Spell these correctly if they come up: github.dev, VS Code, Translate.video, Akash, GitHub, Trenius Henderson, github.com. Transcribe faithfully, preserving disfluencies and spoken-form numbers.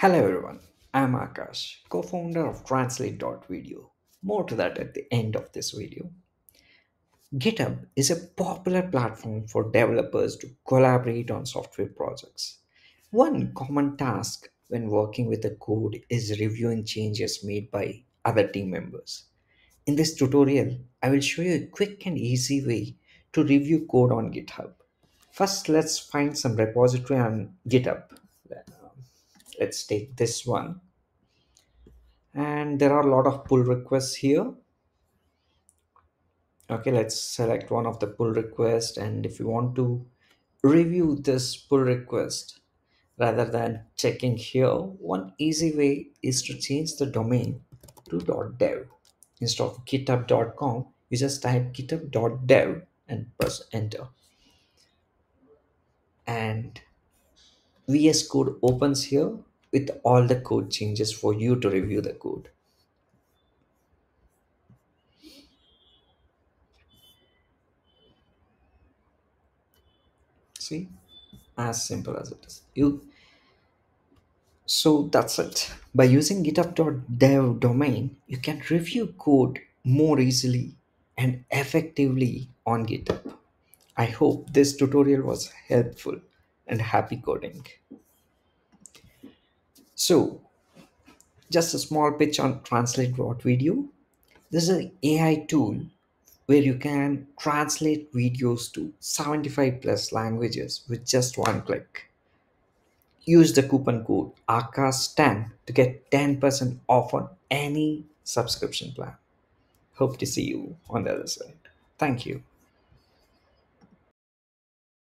Hello everyone, I'm Akash, co-founder of Translate.video. More to that at the end of this video. GitHub is a popular platform for developers to collaborate on software projects. One common task when working with the code is reviewing changes made by other team members. In this tutorial, I will show you a quick and easy way to review code on GitHub. First, let's find some repository on GitHub. Let's take this one, and there are a lot of pull requests here. Okay, let's select one of the pull requests, and if you want to review this pull request rather than checking here, one easy way is to change the domain to .dev. Instead of github dot com, you just type github dot dev and press enter, and V S Code opens here with all the code changes for you to review the code. See, as simple as it is. You. So that's it. By using github dot dev domain, you can review code more easily and effectively on GitHub. I hope this tutorial was helpful, and happy coding. So, just a small pitch on Translate.video. This is an A I tool where you can translate videos to seventy-five plus languages with just one click. Use the coupon code AKASH ten to get ten percent off on any subscription plan. Hope to see you on the other side. Thank you.